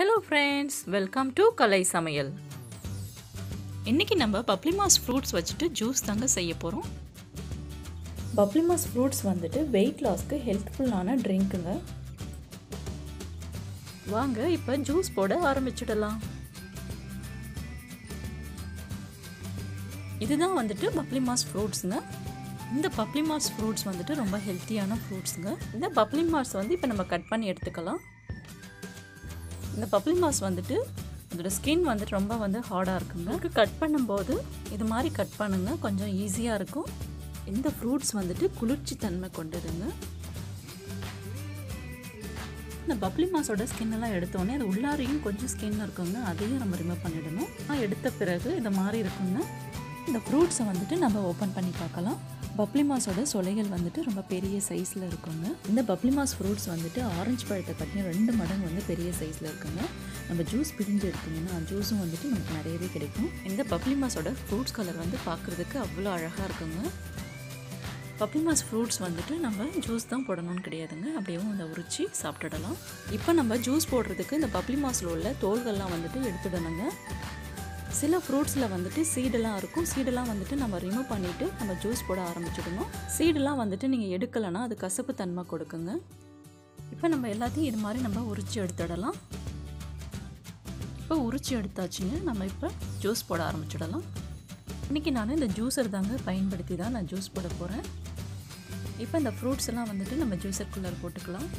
Hello friends welcome to Kalai Samayal. इनकी नम्बर பப்ளிமாஸ் फ्रूट्स वच्चिट्टु जूस तांगा सेय्य पोरोम। பப்ளிமாஸ் फ्रूट्स वंदिट्टु वेट लॉस कु हेल्थफुल्लाना ड्रिंक्कुंगा। वांगा इप्पो जूस पोड आरंबिच्चिडलाम। इदुदान वंदिट्टु பப்ளிமாஸ் फ्रूट्संगा। இந்த பப்ளிமாஸ் फ्रूट्स वंदिट्टु रोम्ब हेल्थियाना फ्रूट्संगा। इंद பப்ளிமாஸ் वंदु इप्पो नम्म कट पन्नी एडुत्तुक्कलाम। இந்த பப்ளிமாஸ் வந்துட்டு அதோட ஸ்கின் வந்துட்டு ரொம்ப ஹார்டா இருக்குங்க। இது கட் பண்ணும்போது இது மாதிரி கட் பண்ணுங்க, கொஞ்சம் ஈஸியா இருக்கும்। இந்த ஃப்ரூட்ஸ் வந்துட்டு குளிர்ச்சி தன்மை கொண்டிருங்க। இந்த பப்ளிமாஸோட ஸ்கின் எல்லாம் எடுத்தோனே அது உள்ளாரையும் கொஞ்சம் ஸ்கின் இருக்குங்க, அதையும் நம்ம ரிமூவ் பண்ணிடணும்। எடுத்த பிறகு இது மாதிரி இருக்குங்க। இந்த ஃப்ரூட்ஸை வந்துட்டு நம்ம ஓபன் பண்ணி பார்க்கலாம்। பப்ளிமாஸோட சொலைகள் வந்துட்டு ரொம்ப பெரிய சைஸில் இருக்குங்க। இந்த பப்ளிமாஸ் ஃப்ரூட்ஸ் வந்துட்டு ஆரஞ்சு பழத்தை பற்றின 2 மடங்கு பெரிய சைஸில் இருக்குங்க। நம்ம ஜூஸ் பிழிஞ்சு எடுத்தீங்கன்னா ஜூஸும் வந்துட்டு நமக்கு நிறையவே கிடைக்கும்। இந்த பப்ளிமாஸோட ஃப்ரூட்ஸ் கலர் வந்து பார்க்குறதுக்கு அவ்வளோ அழகாக இருக்குங்க। பப்ளிமாஸ் ஃப்ரூட்ஸ் வந்துட்டு நம்ம ஜூஸ் தான் போடணும்னு கிடையாதுங்க, அப்படியே அதை உரிச்சு சாப்பிட்டுடலாம்। இப்போ நம்ம ஜூஸ் போடுறதுக்கு இந்த பப்ளிமாஸில் உள்ள தோல்கள்லாம் வந்துட்டு எடுத்துடணுங்க। சில ஃப்ரூட்ஸில் வந்துட்டு சீடெல்லாம் இருக்கும், சீடெல்லாம் வந்துட்டு நம்ம ரிமூவ் பண்ணிவிட்டு நம்ம ஜூஸ் போட ஆரம்பிச்சிடணும்। சீடெல்லாம் வந்துட்டு நீங்கள் எடுக்கலைன்னா அது கசப்பு தன்மை கொடுக்குங்க। இப்போ நம்ம எல்லாத்தையும் இது மாதிரி நம்ம உரிச்சு எடுத்துடலாம்। இப்போ உரிச்சு எடுத்தாச்சுங்க, நம்ம இப்போ ஜூஸ் போட ஆரம்பிச்சிடலாம்। இன்றைக்கி நான் இந்த ஜூஸர் தாங்க பயன்படுத்தி தான் நான் ஜூஸ் போட போகிறேன்। இப்போ இந்த ஃப்ரூட்ஸ் எல்லாம் வந்துட்டு நம்ம ஜூஸருக்குள்ளே போட்டுக்கலாம்।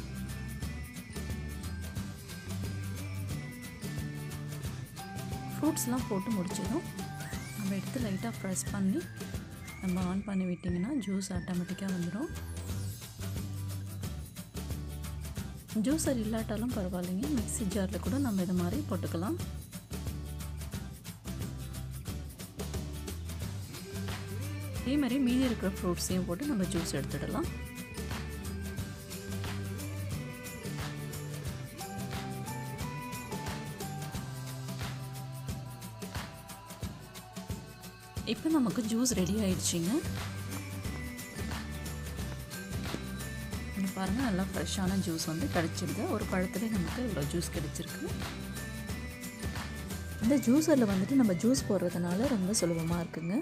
ஃப்ரூட்ஸ்லாம் போட்டு முடிச்சிடும், நம்ம எடுத்து லைட்டாக ப்ரெஸ் பண்ணி நம்ம ஆன் பண்ணி விட்டிங்கன்னா ஜூஸ் ஆட்டோமேட்டிக்காக வந்துடும்। ஜூஸர் இல்லாட்டாலும் பரவாயில்லைங்க, மிக்ஸி ஜாரில் கூட நம்ம இது மாதிரி போட்டுக்கலாம்। இதே மாதிரி மீதி இருக்கிற ஃப்ரூட்ஸையும் போட்டு நம்ம ஜூஸ் எடுத்துடலாம்। இப்போ நமக்கு ஜூஸ் ரெடி ஆயிடுச்சுங்க। பாருங்கள், நல்லா ஃப்ரெஷ்ஷான ஜூஸ் வந்து கிடச்சிருது। ஒரு பழத்துலேயே நமக்கு இவ்வளோ ஜூஸ் கிடச்சிருக்கு। இந்த ஜூஸரில் வந்துட்டு நம்ம ஜூஸ் போடுறதுனால ரொம்ப சுலபமாக இருக்குங்க।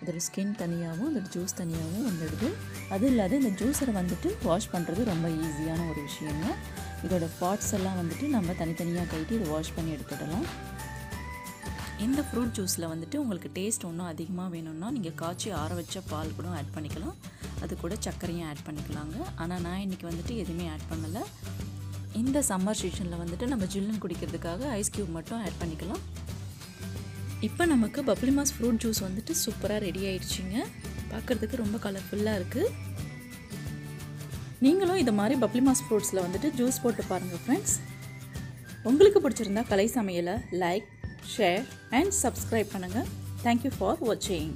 அதோட ஸ்கின் தனியாகவும் அதோட ஜூஸ் தனியாகவும் வந்துடுது। அது இல்லாத இந்த ஜூஸரை வந்துட்டு வாஷ் பண்ணுறது ரொம்ப ஈஸியான ஒரு விஷயங்க। இதோட பார்ட்ஸ் எல்லாம் வந்துட்டு நம்ம தனித்தனியாக கட்டி இதை வாஷ் பண்ணி எடுத்துடலாம்। இந்த ஃப்ரூட் ஜூஸில் வந்துட்டு உங்களுக்கு டேஸ்ட் ஒன்றும் அதிகமாக வேணும்னா நீங்கள் காய்ச்சி ஆற வச்ச பால் கூட ஆட் பண்ணிக்கலாம், அது கூட சர்க்கரையும் ஆட் பண்ணிக்கலாங்க। ஆனால் நான் இன்றைக்கி வந்துட்டு எதுவுமே ஆட் பண்ணலை। இந்த சம்மர் சீசனில் வந்துட்டு நம்ம ஜில்லுன்னு குடிக்கிறதுக்காக ஐஸ் க்யூப் மட்டும் ஆட் பண்ணிக்கலாம்। இப்போ நமக்கு பப்ளிமாஸ் ஃப்ரூட் ஜூஸ் வந்துட்டு சூப்பராக ரெடி ஆயிடுச்சுங்க। பார்க்குறதுக்கு ரொம்ப கலர்ஃபுல்லாக இருக்குது। நீங்களும் இது மாதிரி பப்ளிமாஸ் ஃப்ரூட்ஸில் வந்துட்டு ஜூஸ் போட்டு பாருங்கள் ஃப்ரெண்ட்ஸ்। உங்களுக்கு பிடிச்சிருந்தா கலை சமையலை லைக், share and subscribe பண்ணுங்க। Thank you for watching.